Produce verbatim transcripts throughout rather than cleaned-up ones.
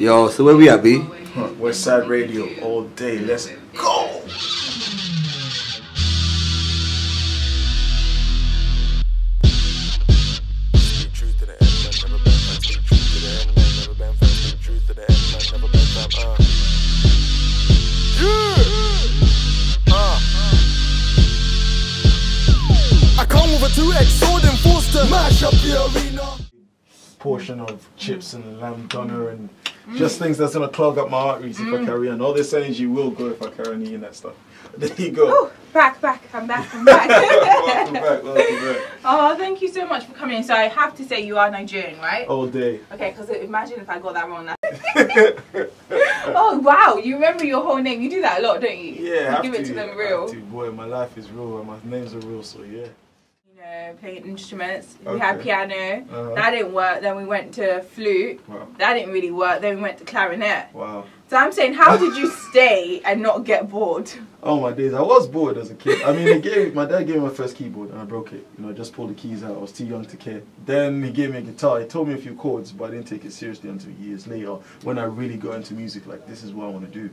Yo, so where we at, B? Huh, Westside Radio all day. Let's go. Portion of chips and lamb doner and mm. just things that's gonna clog up my arteries mm. if I carry on. All this energy will go if I carry on eating that stuff. There you go. Oh, back, back, I'm back, I'm back. Welcome back, welcome back. Oh, thank you so much for coming. So I have to say you are Nigerian, right? All day. Okay, because imagine if I got that wrong. Oh wow, you remember your whole name. You do that a lot, don't you? Yeah, you have give to. It to them real. To. Boy, my life is real and my names are real, so yeah. Uh, playing instruments. Okay. We had piano. Uh-huh. That didn't work. Then we went to flute. Wow. That didn't really work. Then we went to clarinet. Wow. So I'm saying, how did you stay and not get bored? Oh my days, I was bored as a kid. I mean, he gave, my dad gave me my first keyboard and I broke it. You know, I just pulled the keys out. I was too young to care. Then he gave me a guitar. He told me a few chords, but I didn't take it seriously until years later when I really got into music. Like, this is what I want to do.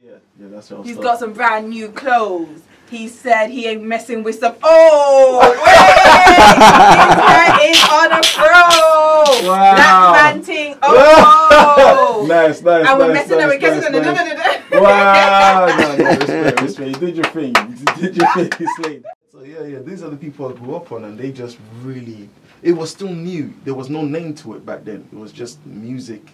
Yeah, yeah, that's what I was. He's start. got some brand new clothes. He said he ain't messing with some. Oh, wait! His hair is on a pro. Wow. Black panting. Oh, nice, nice. And we're nice, messing nice, and we're guessing nice, nice. and da da da. Wow! No, no, respect, respect. You did your thing. You did your thing. You slayed. So yeah, yeah. These are the people I grew up on, and they just really. It was still new. There was no name to it back then. It was just music.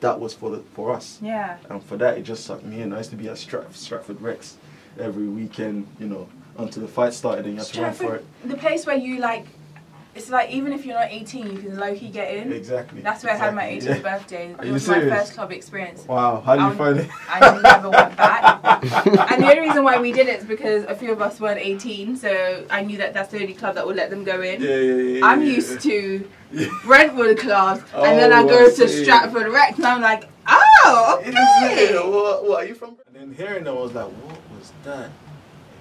That was for the, for us. Yeah. And for that, it just sucked me in. I used to be at Stratford, Stratford Rex every weekend, you know, until the fight started and you had to Stratford, run for it. The place where you like, it's like even if you're not eighteen, you can low-key get in. Exactly. That's where exactly. I had my eighteenth yeah. birthday. Are it was serious? My first club experience. Wow, how did you find it? I never went back. And the only reason why we did it is because a few of us weren't eighteen, so I knew that that's the only club that would let them go in. Yeah, yeah, yeah. I'm yeah, used yeah. to... Brentwood clubs, and oh, then I go I to Stratford Rex, and I'm like, oh, okay. What, what are you from? And then hearing them, I was like, what was that?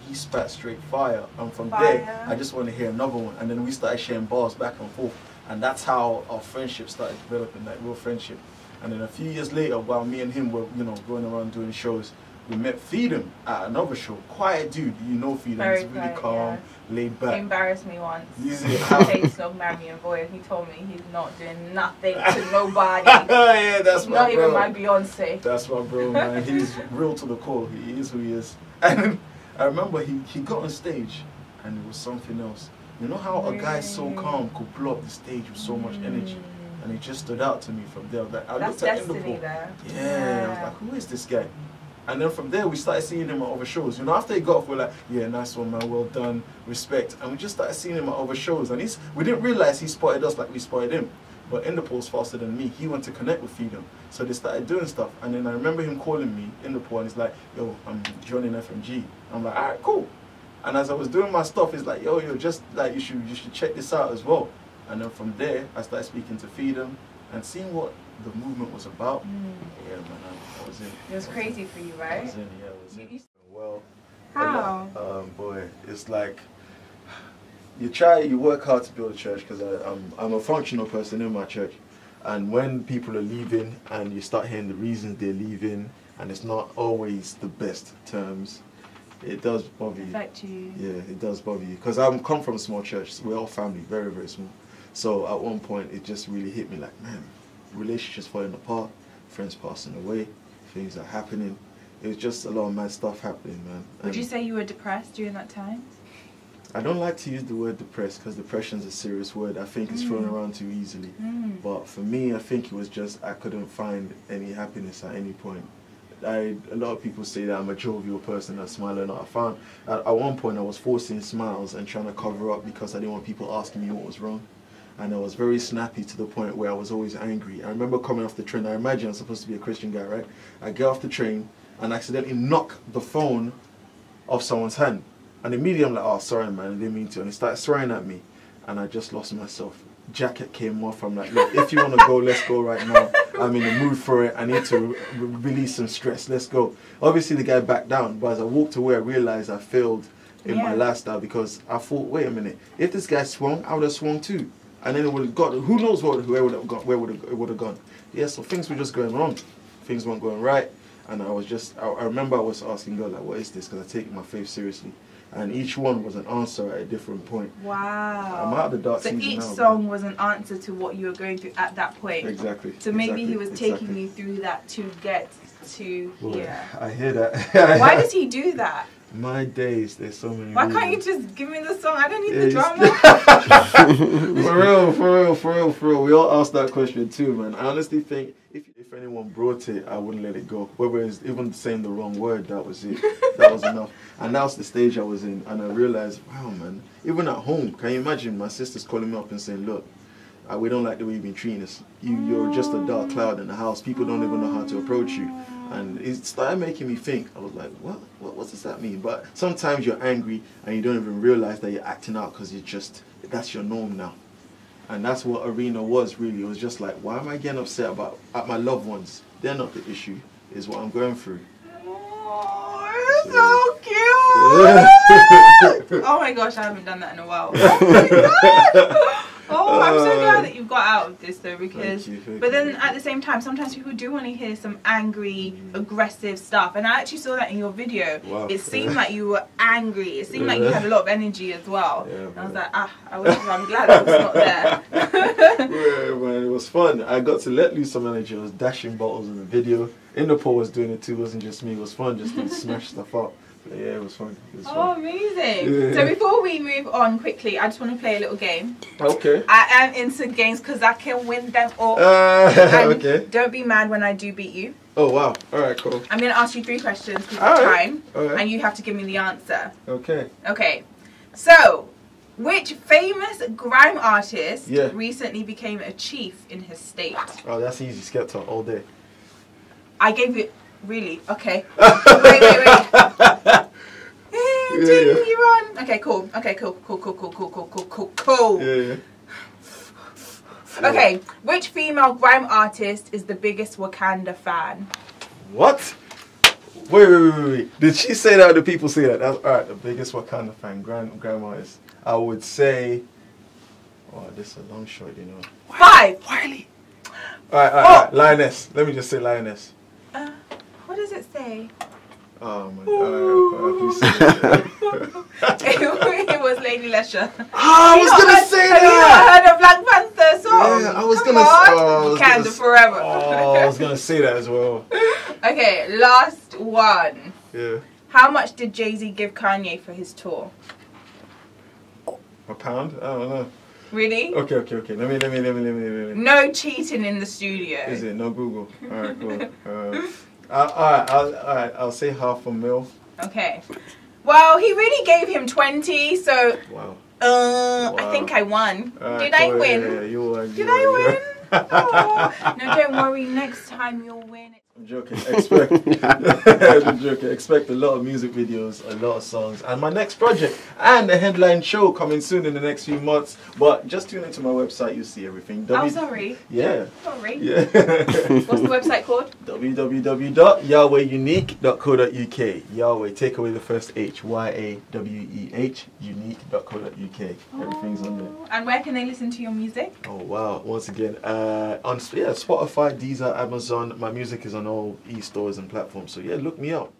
He spat straight fire, and from fire. there, I just wanted to hear another one. And then we started sharing bars back and forth, and that's how our friendship started developing, like real friendship. And then a few years later, while me and him were, you know, going around doing shows, we met Feedham at another show. Quiet dude, you know Feedham. Very He's really quiet, calm, yeah. laid back. He embarrassed me once. You see how he snog Mammy and Boy, and he told me he's not doing nothing to nobody. Yeah, that's he's my not bro. Not even my Beyonce. That's my bro, man. He's real to the core. He is who he is. And I remember he he got on stage, and it was something else. You know how a guy so calm could blow up the stage with so much energy. And it just stood out to me from there. Like, I that's looked at Indepo. Yeah, yeah, I was like, who is this guy? And then from there, we started seeing him at other shows. You know, after he got off, we were like, yeah, nice one, man, well done, respect. And we just started seeing him at other shows. And he's, we didn't realize he spotted us like we spotted him. But Indepo's faster than me. He went to connect with Feedham. So they started doing stuff. And then I remember him calling me, Indepo, and he's like, yo, I'm joining F M G. I'm like, all right, cool. And as I was doing my stuff, he's like, yo, yo, just like, you should, you should check this out as well. And then from there, I started speaking to Feedham and seeing what the movement was about. Mm. Yeah, man, I was in. It was, was crazy in. for you, right? I was in, yeah, I was in. Well, how? Um, boy, it's like you try, you work hard to build a church because I'm, I'm a functional person in my church. And when people are leaving and you start hearing the reasons they're leaving, and it's not always the best terms, it does bother you. Affect you. Yeah, it does bother you. Because I come from a small church, so we're all family, very, very small. So at one point, it just really hit me like, man, relationships falling apart, friends passing away, things are happening. It was just a lot of mad stuff happening, man. And would you say you were depressed during that time? I don't like to use the word depressed because depression is a serious word. I think mm. it's thrown around too easily. Mm. But for me, I think it was just I couldn't find any happiness at any point. I, a lot of people say that I'm a jovial person, I smile a lot. I found at, at one point I was forcing smiles and trying to cover up because I didn't want people asking me what was wrong. And I was very snappy to the point where I was always angry. I remember coming off the train. I imagine I'm supposed to be a Christian guy, right? I get off the train and accidentally knock the phone off someone's hand. And immediately I'm like, oh, sorry, man, I didn't mean to. And he started swearing at me. And I just lost myself. Jacket came off. I'm like, look, if you want to go, let's go right now. I'm in the mood for it. I need to re release some stress. Let's go. Obviously, the guy backed down. But as I walked away, I realized I failed in yeah. my lifestyle because I thought, wait a minute, if this guy swung, I would have swung too. And then it would have got. Who knows what, where would have got? Where would it would have gone? yeah, so things were just going wrong. Things weren't going right. And I was just, I, I remember I was asking God, like, what is this? Because I take my faith seriously. And each one was an answer at a different point. Wow. I'm out of the dark season now. So each song was an answer to what you were going through at that point. Exactly. So maybe he was taking you through that to get to here. I hear that. Why does he do that? My days, there's so many. Why can't you just give me the song? I don't need the drama. For real, for real, for real, for real. We all asked that question too, man. I honestly think if if anyone brought it, I wouldn't let it go. Whether it's even saying the wrong word, that was it. That was enough. And that was the stage I was in, and I realized, wow, man. Even at home, can you imagine? My sister's calling me up and saying, look, uh, we don't like the way you've been treating us. You, you're just a dark cloud in the house. People don't even know how to approach you. And it started making me think. I was like, what? what? What does that mean? But sometimes you're angry and you don't even realize that you're acting out because you just, that's your norm now. And that's what Arena was really. It was just like, why am I getting upset about at my loved ones? They're not the issue. It's what I'm going through. Oh, you're so cute! Oh my gosh, I haven't done that in a while. Oh my God! Oh, I'm so glad that you've got out of this though, because, thank you, thank but then you. At the same time, sometimes people do want to hear some angry, aggressive stuff. And I actually saw that in your video. Wow. It seemed like you were angry. It seemed like you had a lot of energy as well. Yeah, and I was like, ah, I wish, I'm glad that was not there. Yeah, man, it was fun. I got to let loose some energy. I was dashing bottles in the video. Indepo was doing it too. It wasn't just me. It was fun just to smash stuff up. Yeah, it was fun. It was oh, fun. Amazing. Yeah. So before we move on quickly, I just want to play a little game. Okay. I am into games because I can win them all. Uh, and okay. Don't be mad when I do beat you. Oh, wow. All right, cool. I'm going to ask you three questions each time. All right. And you have to give me the answer. Okay. Okay. So, which famous grime artist yeah. recently became a chief in his state? Oh, that's easy. Skepta all day. I gave you... Really? Okay. wait, wait, wait. Yeah, yeah. You run. Okay, cool. Okay, cool, cool, cool, cool, cool, cool, cool, cool, cool. Yeah, yeah. Okay, which female grime artist is the biggest Wakanda fan? What? Wait, wait, wait, wait. Did she say that or did people say that? That's, all right, the biggest Wakanda fan, grime, grime artist. I would say... Oh, this is a long shot, you know. Five! Wiley! All right, all right, all right. Lioness. Let me just say Lioness. Uh, what does it say? Oh my God! it, it was Lady Leisha. Oh, I was gonna heard, say that. Have you heard of Black Panther song? Yeah, I was Come gonna. Oh, Wakanda forever. Oh, I was gonna say that as well. Okay, last one. Yeah. How much did Jay-Z give Kanye for his tour? A pound? I don't know. Really? Okay, okay, okay. Let me, let me, let me, let me, let me. No cheating in the studio. Is it? No Google. All right, cool. Uh, all right, all right. I'll say half a mil. Okay. Well, he really gave him twenty, so. Wow. Uh, wow. I think I won. Right, Did I win? Yeah, yeah, you won. Did you I won, win? Oh. No, don't worry. Next time you'll win. I'm joking. Expect. I'm joking. Expect a lot of music videos, a lot of songs, and my next project and a headline show coming soon in the next few months. But just tune into my website, you'll see everything. W oh, sorry. Yeah. Sorry. Yeah. What's the website called? w w w dot yahwey unique dot co dot u k. Yahweh, take away the first H. Y A W E H. unique dot co dot u k. Oh. Everything's on there. And where can they listen to your music? Oh wow! Once again, uh, on yeah, Spotify, Deezer, Amazon. My music is on all e-stores and platforms, so yeah, look me up.